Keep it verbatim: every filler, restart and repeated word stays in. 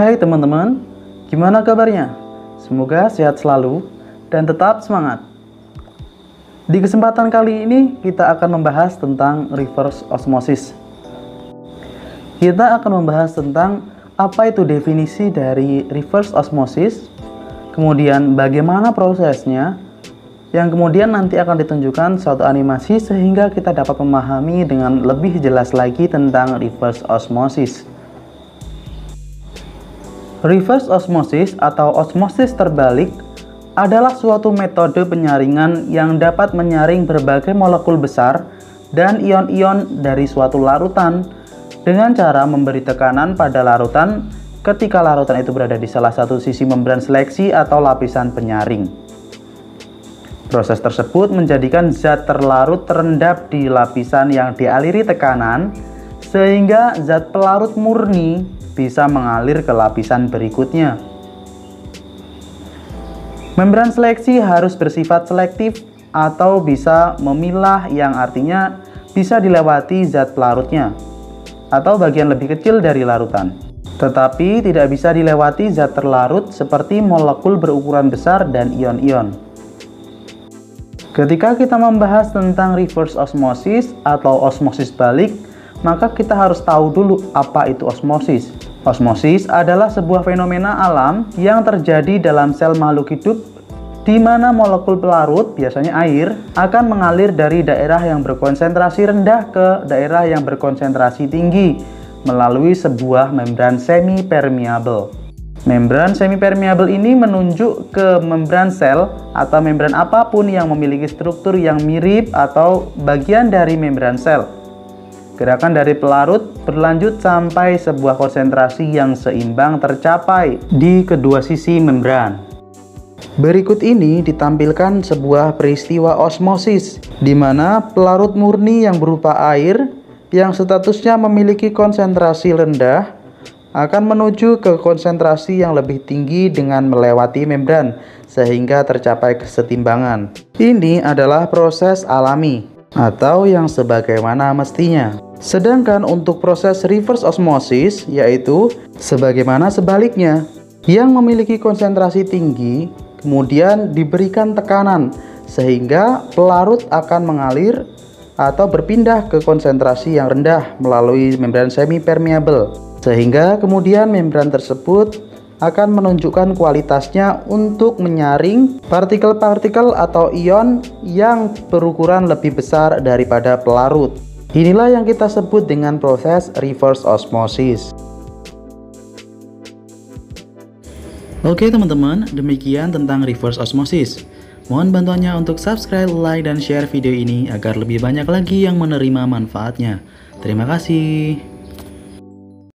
Hai teman-teman, gimana kabarnya? Semoga sehat selalu dan tetap semangat. Di kesempatan kali ini kita akan membahas tentang reverse osmosis. Kita akan membahas tentang apa itu definisi dari reverse osmosis, kemudian bagaimana prosesnya, yang kemudian nanti akan ditunjukkan suatu animasi sehingga kita dapat memahami dengan lebih jelas lagi tentang reverse osmosis. Reverse osmosis atau osmosis terbalik adalah suatu metode penyaringan yang dapat menyaring berbagai molekul besar dan ion-ion dari suatu larutan dengan cara memberi tekanan pada larutan ketika larutan itu berada di salah satu sisi membran seleksi atau lapisan penyaring. Proses tersebut menjadikan zat terlarut terendap di lapisan yang dialiri tekanan sehingga zat pelarut murni bisa mengalir ke lapisan berikutnya. Membran seleksi harus bersifat selektif atau bisa memilah, yang artinya bisa dilewati zat pelarutnya atau bagian lebih kecil dari larutan, tetapi tidak bisa dilewati zat terlarut seperti molekul berukuran besar dan ion-ion. Ketika kita membahas tentang reverse osmosis atau osmosis balik, maka kita harus tahu dulu apa itu osmosis. Osmosis adalah sebuah fenomena alam yang terjadi dalam sel makhluk hidup, di mana molekul pelarut, biasanya air, akan mengalir dari daerah yang berkonsentrasi rendah ke daerah yang berkonsentrasi tinggi melalui sebuah membran semi-permeable. Membran semi-permeable ini menunjuk ke membran sel atau membran apapun yang memiliki struktur yang mirip atau bagian dari membran sel. Gerakan dari pelarut berlanjut sampai sebuah konsentrasi yang seimbang tercapai di kedua sisi membran. Berikut ini ditampilkan sebuah peristiwa osmosis, di mana pelarut murni yang berupa air yang statusnya memiliki konsentrasi rendah akan menuju ke konsentrasi yang lebih tinggi dengan melewati membran sehingga tercapai kesetimbangan. Ini adalah proses alami atau yang sebagaimana mestinya. Sedangkan untuk proses reverse osmosis, yaitu sebagaimana sebaliknya, yang memiliki konsentrasi tinggi kemudian diberikan tekanan sehingga pelarut akan mengalir atau berpindah ke konsentrasi yang rendah melalui membran semi-permeable, sehingga kemudian membran tersebut akan menunjukkan kualitasnya untuk menyaring partikel-partikel atau ion yang berukuran lebih besar daripada pelarut. Inilah yang kita sebut dengan proses reverse osmosis. Oke teman-teman, demikian tentang reverse osmosis. Mohon bantuannya untuk subscribe, like, dan share video ini agar lebih banyak lagi yang menerima manfaatnya. Terima kasih.